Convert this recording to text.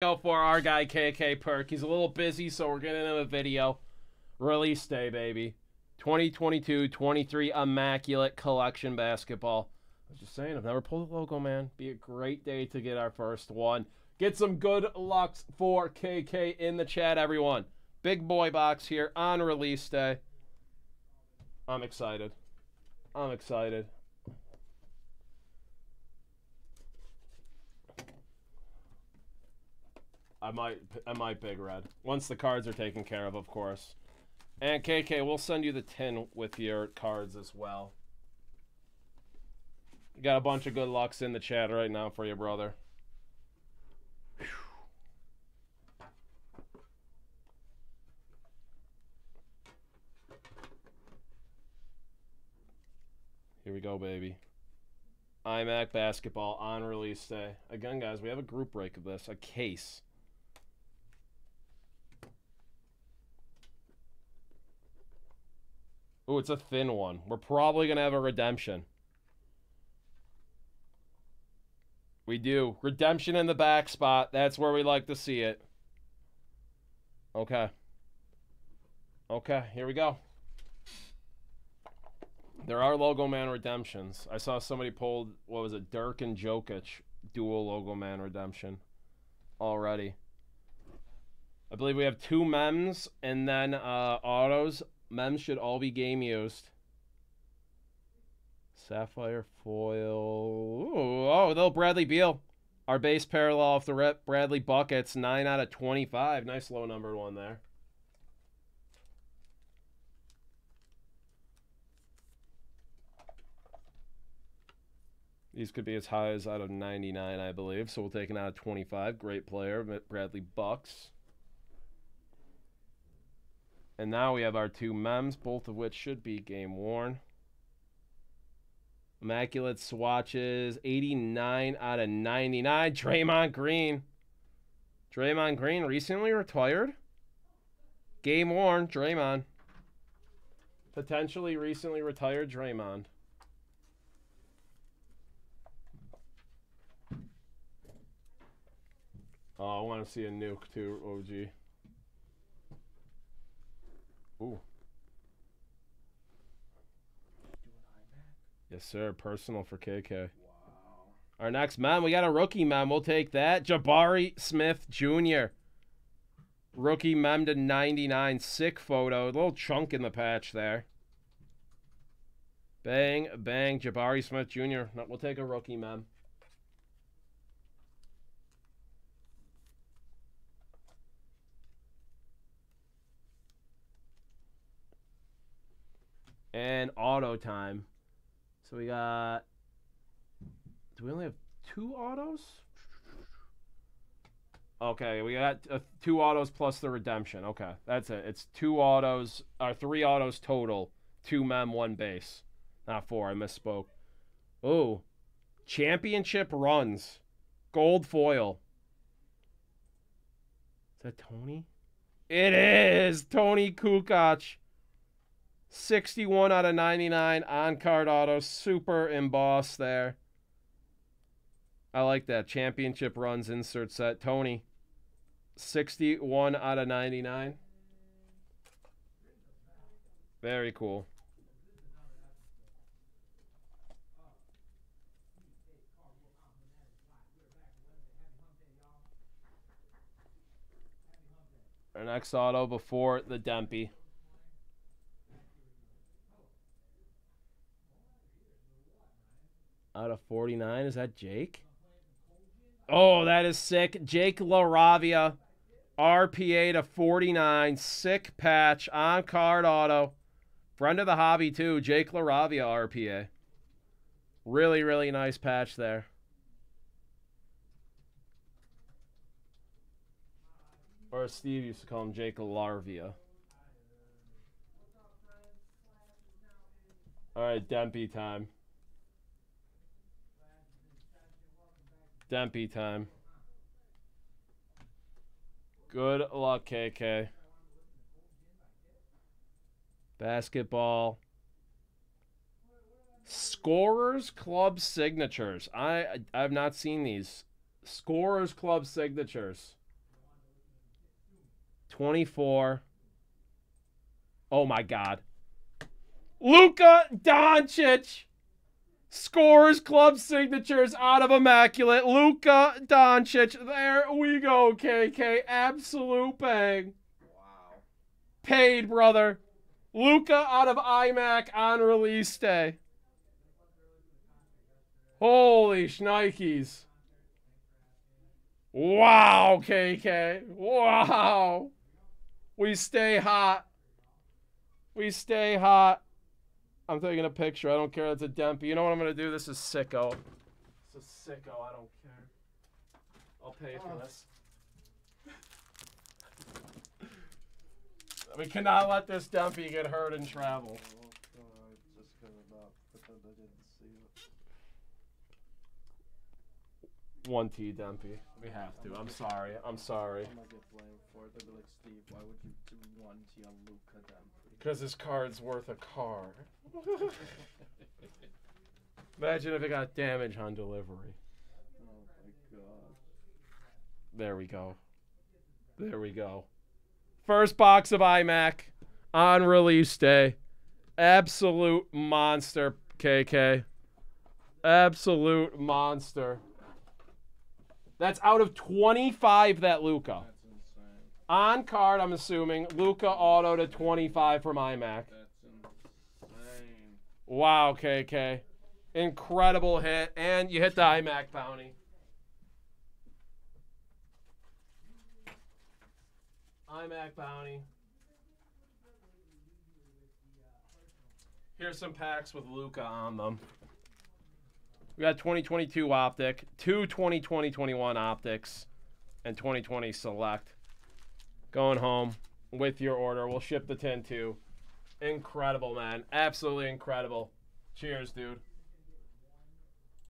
For our guy KK Perk. He's a little busy, so we're getting him a video. Release day, baby. 2022-23 Immaculate Collection Basketball. I was just saying, I've never pulled a logo, man. Be a great day to get our first one. Get some good luck for KK in the chat, everyone. Big boy box here on release day. I'm excited. I'm excited. I might big red. Once the cards are taken care of course. And KK, we'll send you the tin with your cards as well. You got a bunch of good lucks in the chat right now for you, brother. Whew. Here we go, baby. IMAC Basketball on release day. Again, guys, we have a group break of this, a case. Ooh, it's a thin one. We're probably going to have a redemption. We do. Redemption in the back spot. That's where we like to see it. Okay. Okay, here we go. There are Logo Man redemptions. I saw somebody pulled, what was it, Dirk and Jokic dual Logo Man redemption already. I believe we have two mems and then autos. Mems should all be game used. Sapphire foil. Ooh, oh, little Bradley Beal. Our base parallel off the rep. Bradley buckets. 9 out of 25. Nice low numbered one there. These could be as high as out of 99, I believe. So we'll take an out of 25. Great player. Bradley bucks. And now we have our two mems, both of which should be game worn. Immaculate swatches, 89 out of 99. Draymond Green. Draymond Green recently retired. Game worn, Draymond. Potentially recently retired Draymond. Oh, I want to see a nuke too, OG. Ooh. Yes, sir. Personal for KK. Wow. Our next mem, we got a rookie mem. We'll take that. Jabari Smith Jr. Rookie mem to 99. Sick photo. A little chunk in the patch there. Bang, bang. Jabari Smith Jr. No, we'll take a rookie mem. And auto time. So we got... Do we only have two autos? Okay, we got two autos plus the redemption. Okay, that's it. It's two autos, or three autos total. Two mem, one base. Not four, I misspoke. Oh, championship runs. Gold foil. Is that Tony? It is! Tony Kukoc. 61 out of 99 on card auto, super embossed there. I like that. Championship runs insert set. Tony, 61 out of 99. Very cool. Our next auto before the Dempy. Out of 49, is that Jake? Oh, that is sick. Jake Laravia, RPA to 49, sick patch on card auto. Friend of the hobby too, Jake Laravia RPA. Really, really nice patch there. Or as Steve used to call him, Jake Laravia. All right, Dempy time. Dempy time. Good luck, KK. Basketball. Scorers Club Signatures. I have not seen these. Scorers Club Signatures. 24. Oh, my God. Luka Doncic. Scorers Club Signatures out of Immaculate. Luka Doncic. There we go, KK. Absolute bang. Wow. Paid, brother. Luka out of IMAC on release day. Holy shnikes. Wow, KK. Wow. We stay hot. We stay hot. I'm taking a picture. I don't care. That's a Dempy. You know what I'm going to do? This is sicko. This is sicko. I don't care. I'll pay for this. We cannot let this Dempy get hurt in travel. One T Dempy. We have to. I'm sorry. I'm sorry. I'm going to get blamed for it. They'll be like, Steve, why would you do one T on Luka Dempy? Because his card's worth a car. Imagine if it got damage on delivery. Oh, my God. There we go. There we go. First box of IMAC on release day. Absolute monster, KK. Absolute monster. That's out of 25, that Luka. That's insane. On card, I'm assuming. Luka auto to 25 from IMAC. That's insane. Wow, KK. Incredible hit. And you hit the IMAC bounty. IMAC bounty. Here's some packs with Luka on them. We got 2022 Optic, two 2020-21 Optics, and 2020 Select. Going home with your order. We'll ship the tin too. Incredible, man. Absolutely incredible. Cheers, dude.